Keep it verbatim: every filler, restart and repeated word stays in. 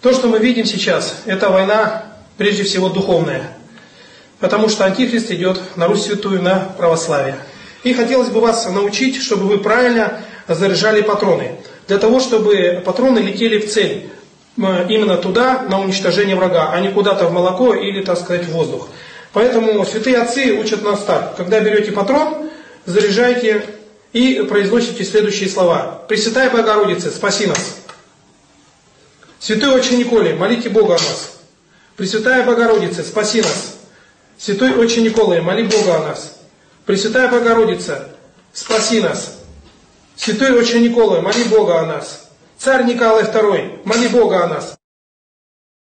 То, что мы видим сейчас, это война прежде всего духовная, потому что антихрист идет на Русь Святую, на православие. И хотелось бы вас научить, чтобы вы правильно заряжали патроны, для того, чтобы патроны летели в цель, именно туда, на уничтожение врага, а не куда-то в молоко или, так сказать, в воздух. Поэтому святые отцы учат нас так: когда берете патрон, заряжайте и произносите следующие слова. «Пресвятая Богородица, спаси нас! Святой Отче Николай, молите Бога о нас. Пресвятая Богородица, спаси нас. Святой Отче Николай, моли Бога о нас. Пресвятая Богородица, спаси нас. Святой Отче Николай, моли Бога о нас. Царь Николай Второй, моли Бога о нас».